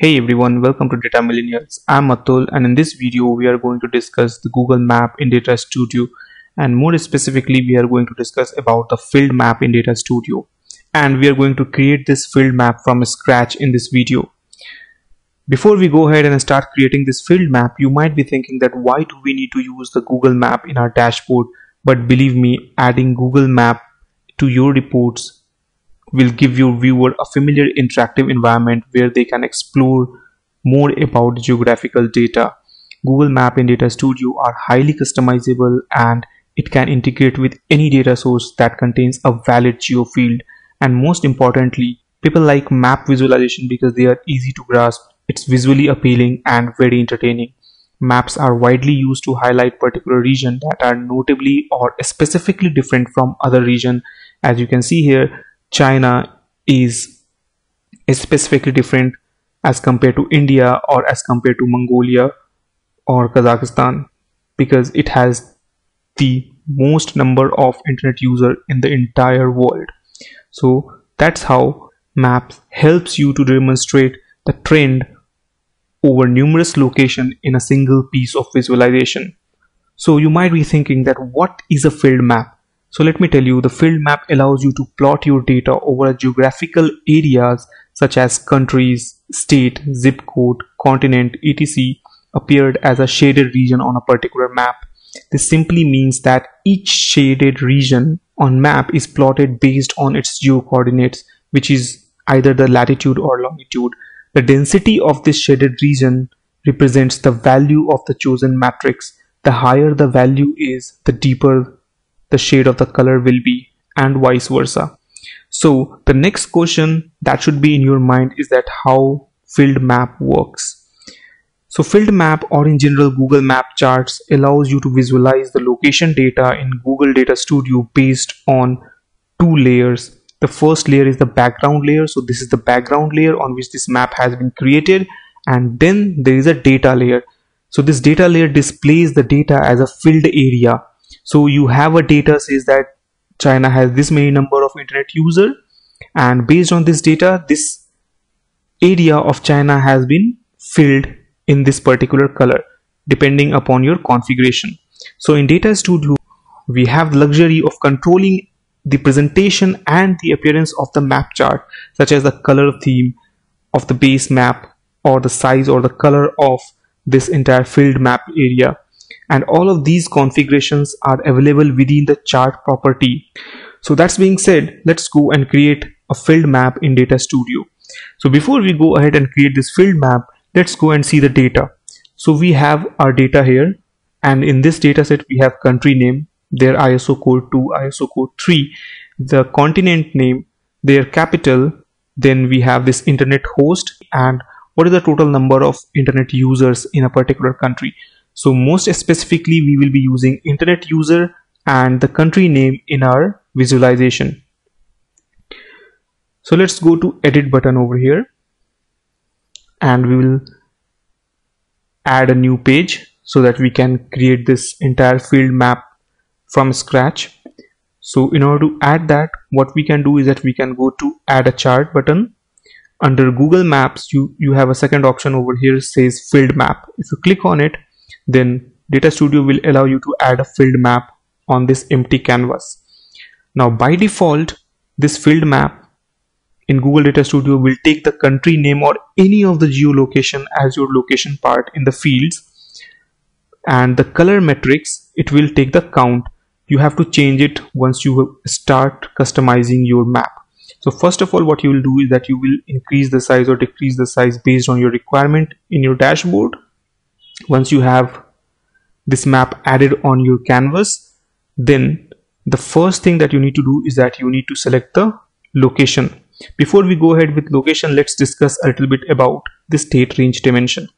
Hey everyone, welcome to Data Millionaires. I'm Atul, and in this video we are going to discuss the Google Map in Data Studio, and more specifically we are going to discuss about the field map in Data Studio, and we are going to create this field map from scratch in this video. Before we go ahead and start creating this field map, you might be thinking that why do we need to use the Google Map in our dashboard? But believe me, adding Google Map to your reports will give your viewer a familiar interactive environment where they can explore more about geographical data. Google Map and Data Studio are highly customizable, and it can integrate with any data source that contains a valid geo field. And most importantly, people like map visualization because they are easy to grasp. It's visually appealing and very entertaining. Maps are widely used to highlight particular regions that are notably or specifically different from other regions. As you can see here, China is specifically different as compared to India or as compared to Mongolia or Kazakhstan because it has the most number of internet users in the entire world. So that's how maps helps you to demonstrate the trend over numerous locations in a single piece of visualization. So you might be thinking that what is a field map? So let me tell you, the field map allows you to plot your data over geographical areas such as countries, state, zip code, continent, etc. appeared as a shaded region on a particular map. This simply means that each shaded region on map is plotted based on its geo coordinates, which is either the latitude or longitude. The density of this shaded region represents the value of the chosen matrix. The higher the value is, the deeper the shade of the color will be, and vice versa. So the next question that should be in your mind is that how field map works. So field map, or in general Google Map charts, allows you to visualize the location data in Google Data Studio based on two layers. The first layer is the background layer. So this is the background layer on which this map has been created, and then there is a data layer. So this data layer displays the data as a field area. So you have a data says that China has this many number of internet users, and based on this data, this area of China has been filled in this particular color depending upon your configuration. So in Data Studio, we have the luxury of controlling the presentation and the appearance of the map chart, such as the color theme of the base map or the size or the color of this entire field map area. And all of these configurations are available within the chart property. So that's being said, let's go and create a field map in Data Studio. So before we go ahead and create this field map, let's go and see the data. So we have our data here, and in this data set we have country name, their ISO code 2, ISO code 3, the continent name, their capital, then we have this internet host, and what is the total number of internet users in a particular country. So most specifically, we will be using internet user and the country name in our visualization. So let's go to edit button over here, and we will add a new page so that we can create this entire field map from scratch. So in order to add that, what we can do is that we can go to add a chart button. Under Google Maps, you have a second option over here, says field map. If you click on it, then Data Studio will allow you to add a field map on this empty canvas. Now by default, this field map in Google Data Studio will take the country name or any of the geolocation as your location part in the fields, and the color matrix, it will take the count. You have to change it once you start customizing your map. So first of all, what you will do is that you will increase the size or decrease the size based on your requirement in your dashboard. Once you have this map added on your canvas, then the first thing that you need to do is that you need to select the location. Before we go ahead with location, let's discuss a little bit about the state range dimension.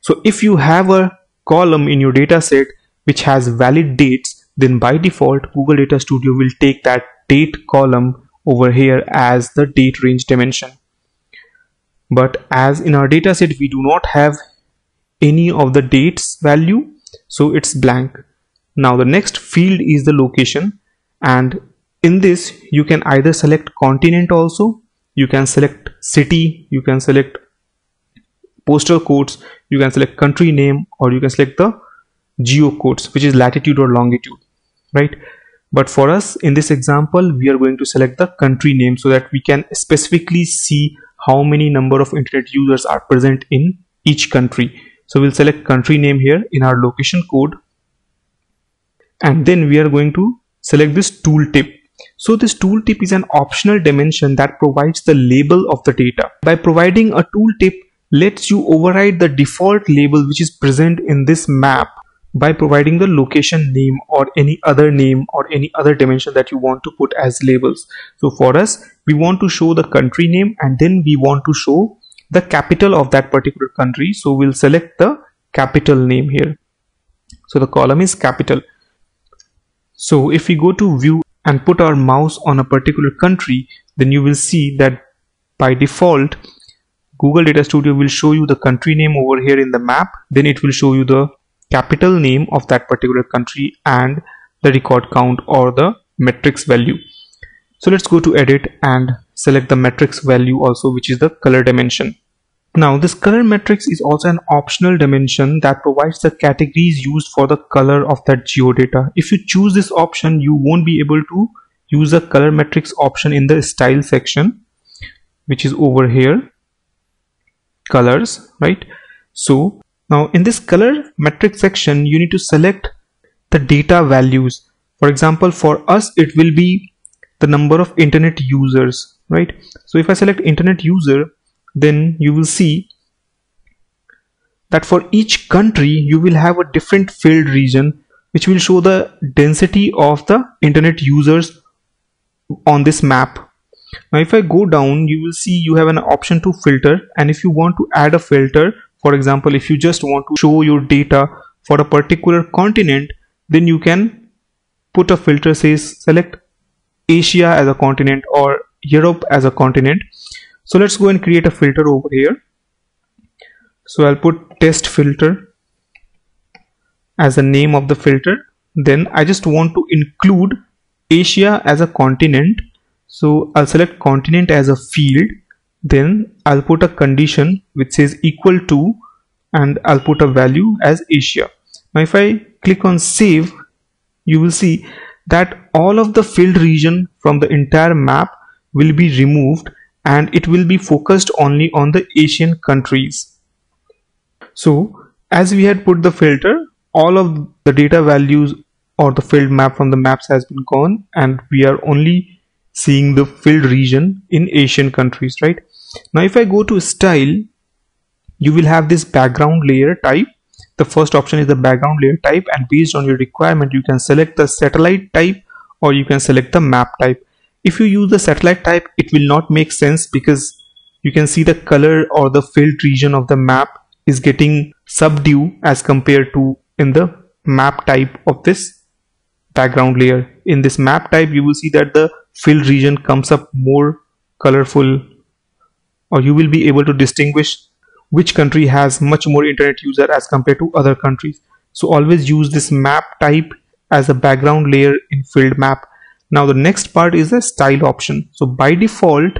So if you have a column in your data set which has valid dates, then by default Google Data Studio will take that date column over here as the date range dimension. But as in our data set we do not have any of the dates value, so it's blank. Now the next field is the location, and in this you can either select continent also, you can select city, you can select postal codes, you can select country name, or you can select the geo codes, which is latitude or longitude, right? But for us in this example, we are going to select the country name so that we can specifically see how many number of internet users are present in each country. So we'll select country name here in our location code, and then we are going to select this tooltip. So this tooltip is an optional dimension that provides the label of the data. By providing a tooltip lets you override the default label which is present in this map by providing the location name or any other name or any other dimension that you want to put as labels. So for us, we want to show the country name, and then we want to show the capital of that particular country. So we'll select the capital name here. So the column is capital. So if we go to view and put our mouse on a particular country, then you will see that by default Google Data Studio will show you the country name over here in the map, then it will show you the capital name of that particular country and the record count or the matrix value. So let's go to edit and select the matrix value also, which is the color dimension. Now this color matrix is also an optional dimension that provides the categories used for the color of that geodata. If you choose this option, you won't be able to use the color matrix option in the style section, which is over here, colors, right? So now in this color matrix section, you need to select the data values. For example, for us, it will be the number of internet users, right? So if I select internet user, then you will see that for each country, you will have a different field region, which will show the density of the internet users on this map. Now, if I go down, you will see you have an option to filter. And if you want to add a filter, for example, if you just want to show your data for a particular continent, then you can put a filter, says select Asia as a continent or Europe as a continent. So let's go and create a filter over here. So I'll put test filter as the name of the filter. Then I just want to include Asia as a continent. So I'll select continent as a field. Then I'll put a condition which says equal to, and I'll put a value as Asia. Now if I click on save, you will see that all of the field region from the entire map will be removed, and it will be focused only on the Asian countries. So as we had put the filter, all of the data values or the field map from the maps has been gone, and we are only seeing the field region in Asian countries, right? Now if I go to style, you will have this background layer type. The first option is the background layer type, and based on your requirement you can select the satellite type or you can select the map type. If you use the satellite type, it will not make sense because you can see the color or the field region of the map is getting subdued as compared to in the map type of this background layer. In this map type, you will see that the field region comes up more colorful, or you will be able to distinguish which country has much more internet user as compared to other countries. So always use this map type as a background layer in field map. Now the next part is the style option. So by default,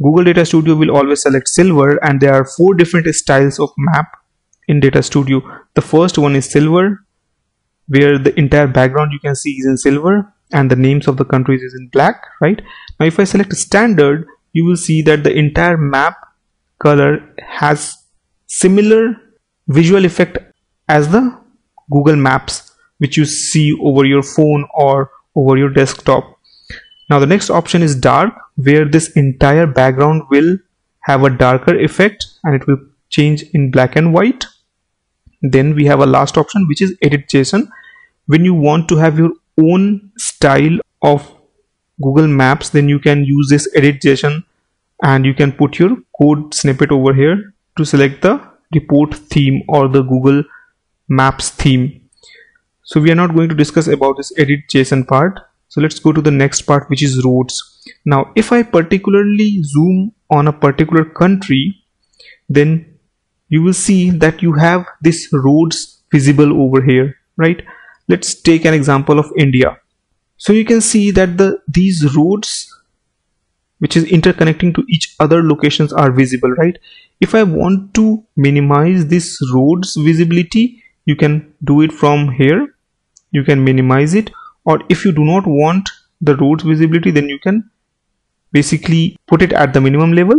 Google Data Studio will always select silver, and there are four different styles of map in Data Studio. The first one is silver, where the entire background you can see is in silver and the names of the countries is in black, right? Now if I select standard, you will see that the entire map color has similar visual effect as the Google Maps which you see over your phone or over your desktop. Now the next option is dark, where this entire background will have a darker effect and it will change in black and white. Then we have a last option, which is edit JSON, when you want to have your own style of Google Maps, then you can use this edit JSON and you can put your code snippet over here to select the report theme or the Google Maps theme. So we are not going to discuss about this edit JSON part. So let's go to the next part, which is roads. Now if I particularly zoom on a particular country, then you will see that you have this roads visible over here, right? Let's take an example of India. So you can see that these roads which is interconnecting to each other locations are visible, right? If I want to minimize this road's visibility, you can do it from here. You can minimize it, or if you do not want the road's visibility, then you can basically put it at the minimum level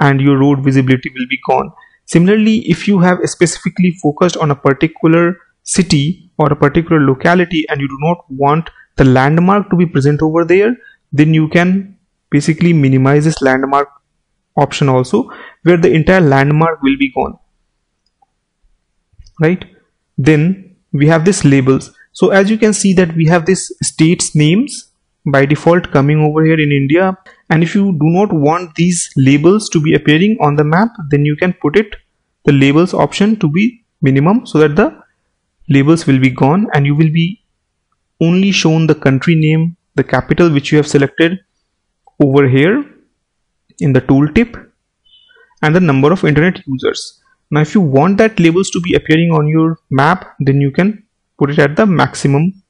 and your road visibility will be gone. Similarly, if you have specifically focused on a particular city or a particular locality and you do not want the landmark to be present over there, then you can basically minimize this landmark option also, where the entire landmark will be gone, right? Then we have this labels. So as you can see that we have this states names by default coming over here in India, and if you do not want these labels to be appearing on the map, then you can put it the labels option to be minimum, so that the labels will be gone and you will be only shown the country name, the capital which you have selected over here in the tooltip, and the number of internet users. Now if you want that labels to be appearing on your map, then you can put it at the maximum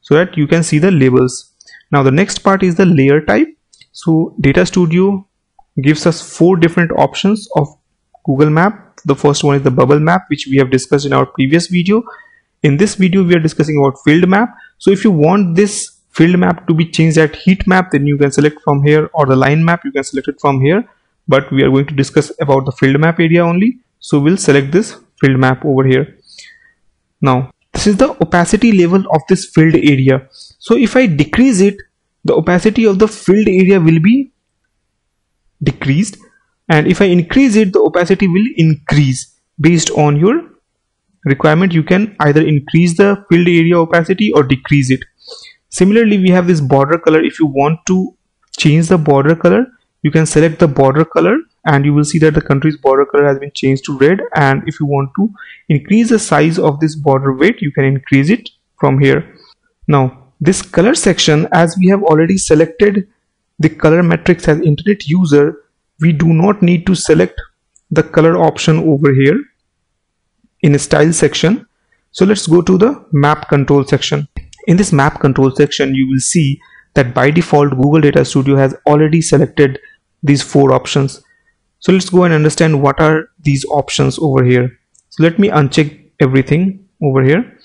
so that you can see the labels. Now the next part is the layer type. So Data Studio gives us four different options of Google Map. The first one is the bubble map, which we have discussed in our previous video. In this video we are discussing about field map. So if you want this field map to be changed at heat map, then you can select from here, or the line map you can select it from here, but we are going to discuss about the field map area only, so we'll select this field map over here. Now this is the opacity level of this field area. So if I decrease it, the opacity of the field area will be decreased, and if I increase it, the opacity will increase. Based on your requirement, you can either increase the field area opacity or decrease it. Similarly, we have this border color. If you want to change the border color, you can select the border color and you will see that the country's border color has been changed to red. And if you want to increase the size of this border weight, you can increase it from here. Now this color section, as we have already selected the color matrix as internet user, we do not need to select the color option over here in a style section. So let's go to the map control section. In this map control section, you will see that by default Google Data Studio has already selected these four options. So let's go and understand what are these options over here. So let me uncheck everything over here.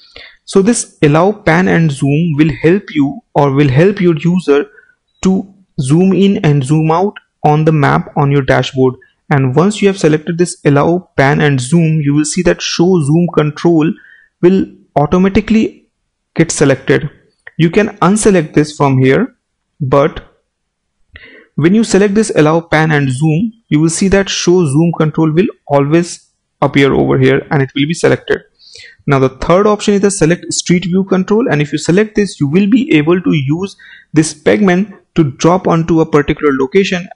So this allow pan and zoom will help you, or will help your user to zoom in and zoom out on the map on your dashboard. And once you have selected this allow pan and zoom, you will see that show zoom control will automatically get selected. You can unselect this from here, but when you select this allow pan and zoom, you will see that show zoom control will always appear over here and it will be selected. Now the third option is the select street view control, and if you select this, you will be able to use this pegment to drop onto a particular location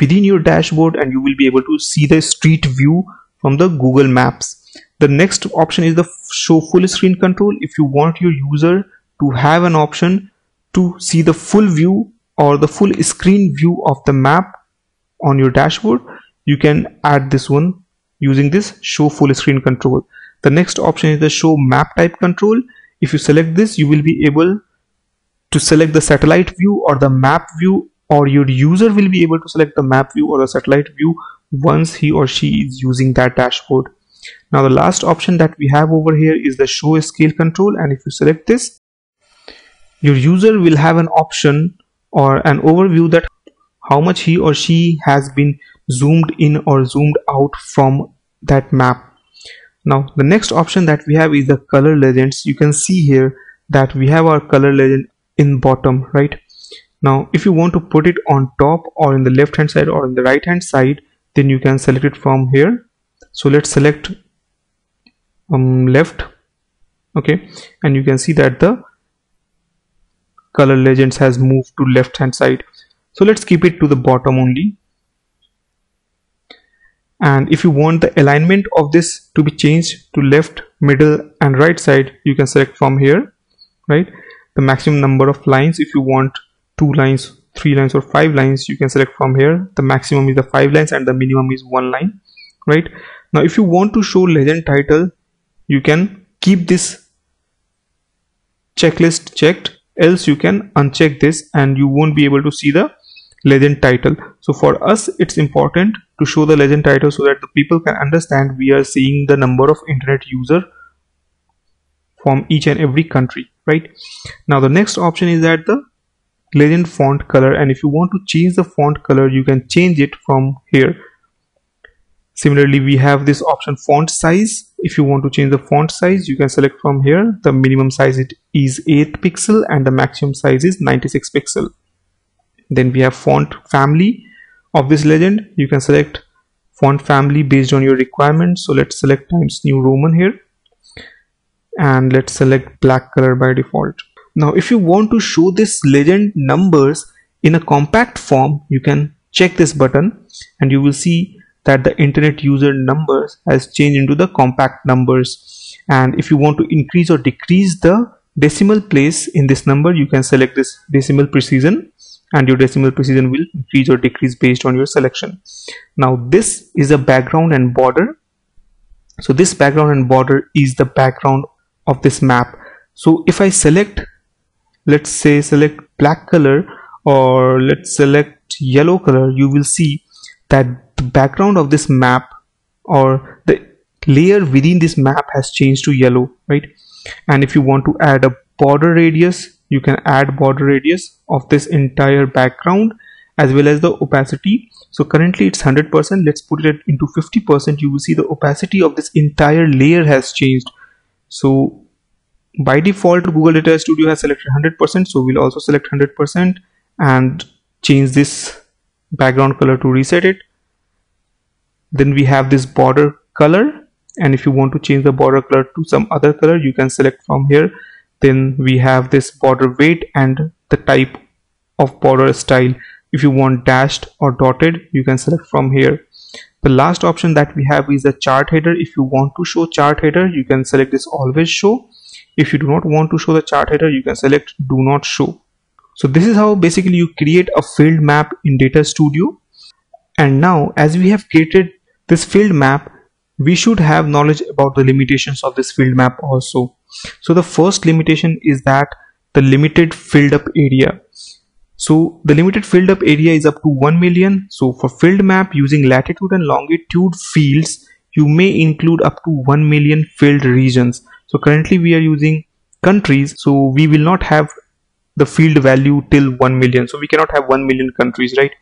within your dashboard, and you will be able to see the street view from the Google Maps. The next option is the show full screen control. If you want your user to have an option to see the full view or the full screen view of the map on your dashboard, you can add this one using this show full screen control. The next option is the show map type control. If you select this, you will be able to select the satellite view or the map view, or your user will be able to select the map view or the satellite view once he or she is using that dashboard. Now the last option that we have over here is the show scale control, and if you select this, your user will have an option or an overview that how much he or she has been zoomed in or zoomed out from that map. Now the next option that we have is the color legends. You can see here that we have our color legend in bottom, right? Now if you want to put it on top or in the left hand side or in the right hand side, then you can select it from here. So let's select left, okay, and you can see that the color legends has moved to left hand side. So let's keep it to the bottom only. And if you want the alignment of this to be changed to left, middle and right side, you can select from here, right? The maximum number of lines, if you want 2 lines, 3 lines or 5 lines, you can select from here. The maximum is the 5 lines and the minimum is 1 line, right? Now if you want to show legend title, you can keep this checklist checked, else you can uncheck this and you won't be able to see the legend title. So for us, it's important to show the legend title so that the people can understand we are seeing the number of internet user from each and every country, right? Now the next option is that the legend font color, and if you want to change the font color, you can change it from here. Similarly, we have this option font size. If you want to change the font size, you can select from here. The minimum size it is 8 pixel and the maximum size is 96 pixel. Then we have font family of this legend. You can select font family based on your requirements. So let's select Times New Roman here and let's select black color by default. Now if you want to show this legend numbers in a compact form, you can check this button and you will see that the internet user numbers has changed into the compact numbers. And if you want to increase or decrease the decimal place in this number, you can select this decimal precision and your decimal precision will increase or decrease based on your selection. Now this is a background and border. So this background and border is the background of this map. So if I select, let's say select black color or let's select yellow color, you will see that the background of this map or the layer within this map has changed to yellow, right? And if you want to add a border radius, you can add border radius of this entire background as well as the opacity. So currently it's 100%. Let's put it into 50%. You will see the opacity of this entire layer has changed. So by default, Google Data Studio has selected 100%, so we'll also select 100% and change this background color to reset it. Then we have this border color, and if you want to change the border color to some other color, you can select from here. Then we have this border weight and the type of border style. If you want dashed or dotted, you can select from here. The last option that we have is the chart header. If you want to show chart header, you can select this always show. If you do not want to show the chart header, you can select do not show. So this is how basically you create a field map in Data Studio. And now as we have created this field map, we should have knowledge about the limitations of this field map also. So the first limitation is that the limited filled up area. So the limited filled up area is up to 1 million. So for field map using latitude and longitude fields, you may include up to 1 million filled regions. So currently we are using countries, so we will not have the field value till 1 million. So we cannot have 1 million countries, right?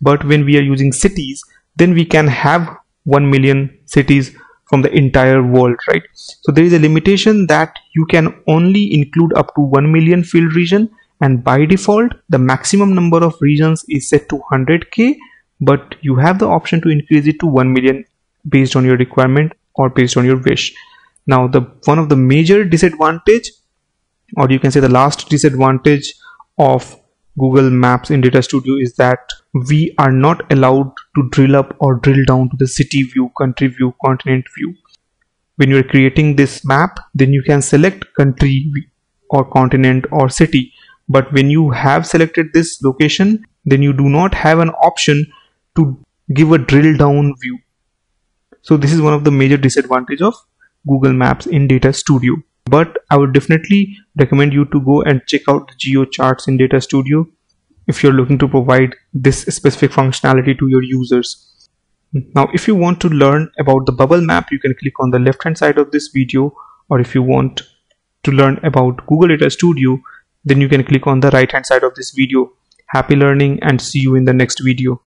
But when we are using cities, then we can have 1 million cities from the entire world, right? So there is a limitation that you can only include up to 1 million field region, and by default the maximum number of regions is set to 100k, but you have the option to increase it to 1 million based on your requirement or based on your wish. Now the one of the major disadvantage, or you can say the last disadvantage of Google Maps in Data Studio, is that we are not allowed to drill up or drill down to the city view, country view, continent view. When you're creating this map, then you can select country or continent or city, but when you have selected this location, then you do not have an option to give a drill down view. So this is one of the major disadvantages of Google Maps in Data Studio. But I would definitely recommend you to go and check out the geo charts in Data Studio if you're looking to provide this specific functionality to your users. Now if you want to learn about the bubble map, you can click on the left hand side of this video, or if you want to learn about Google Data Studio, then you can click on the right hand side of this video. Happy learning and see you in the next video.